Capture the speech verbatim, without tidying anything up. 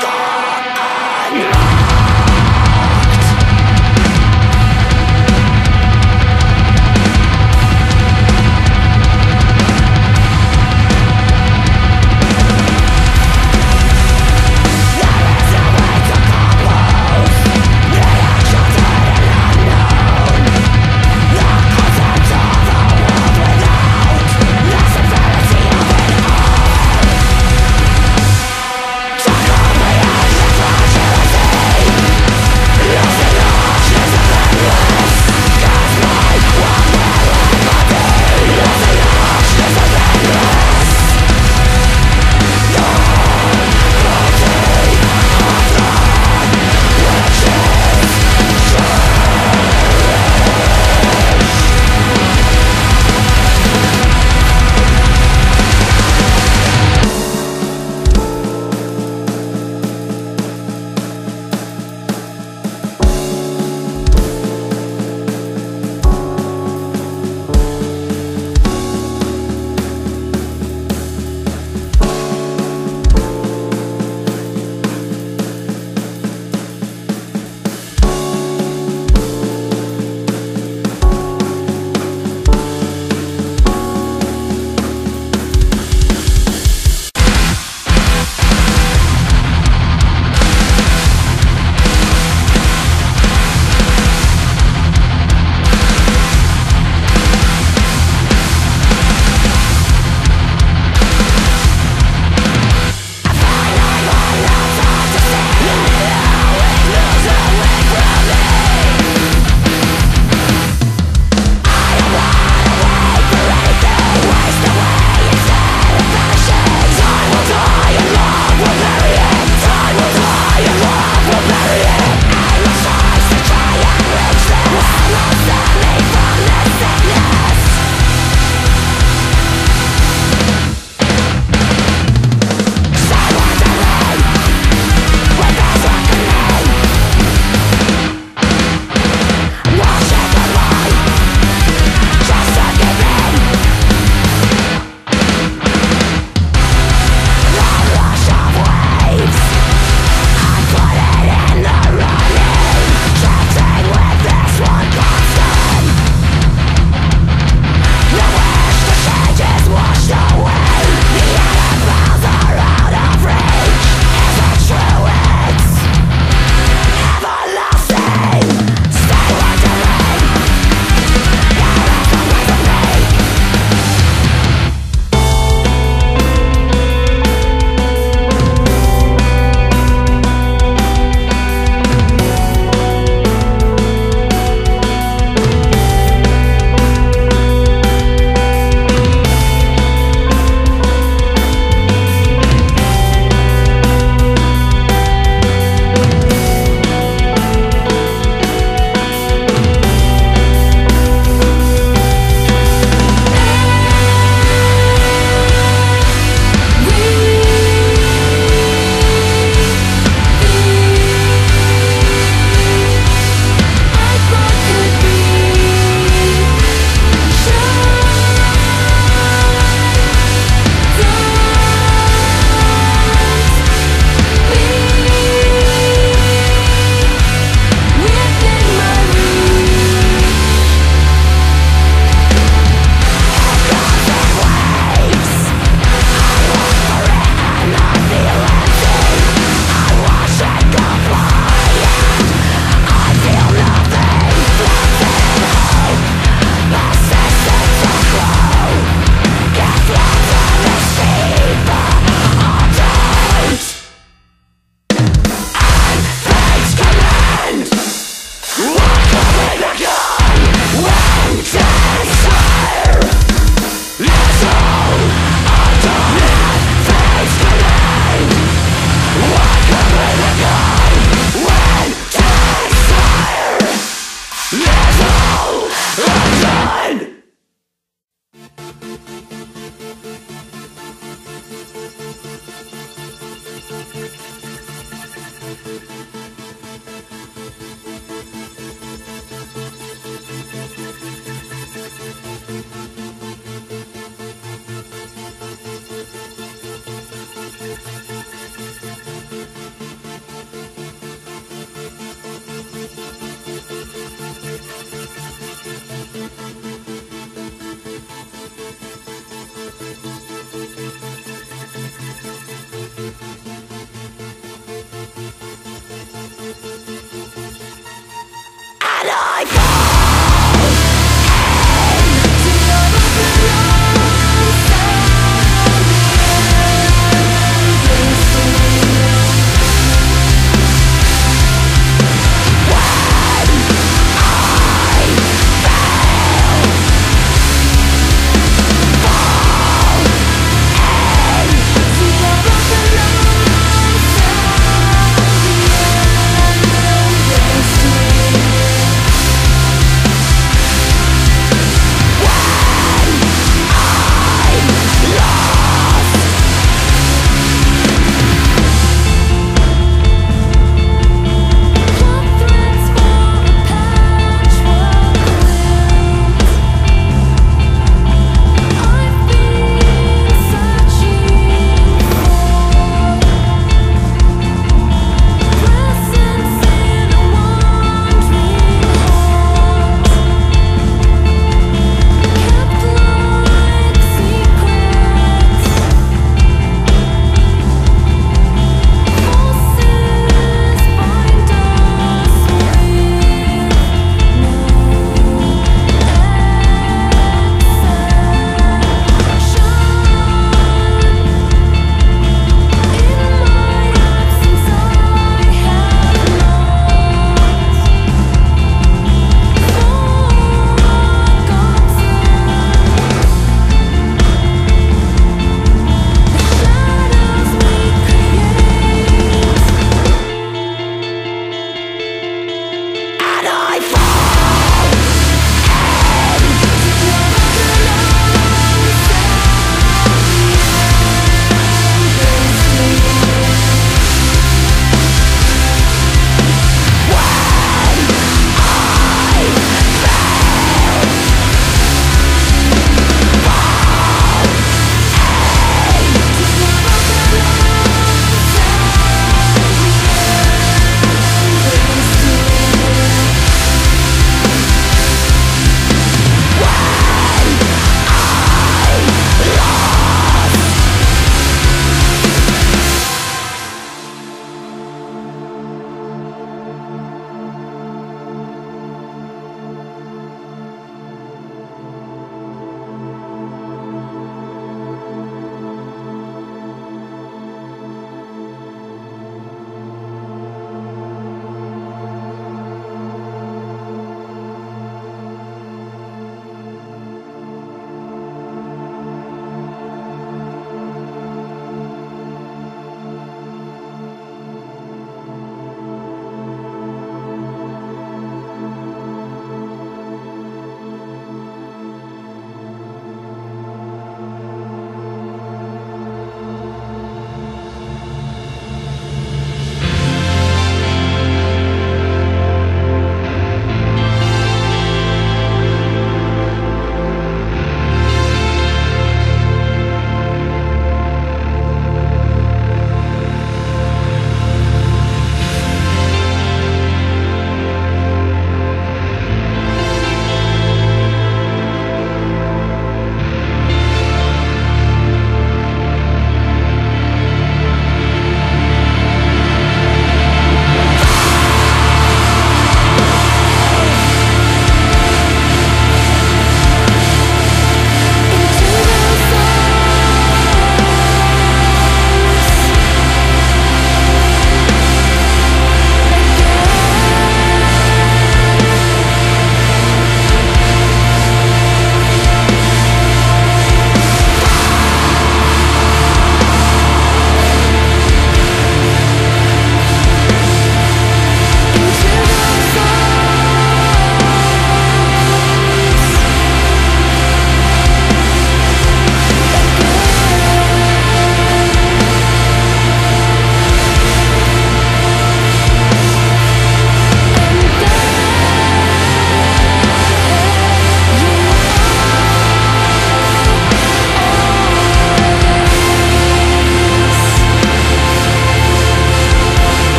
God.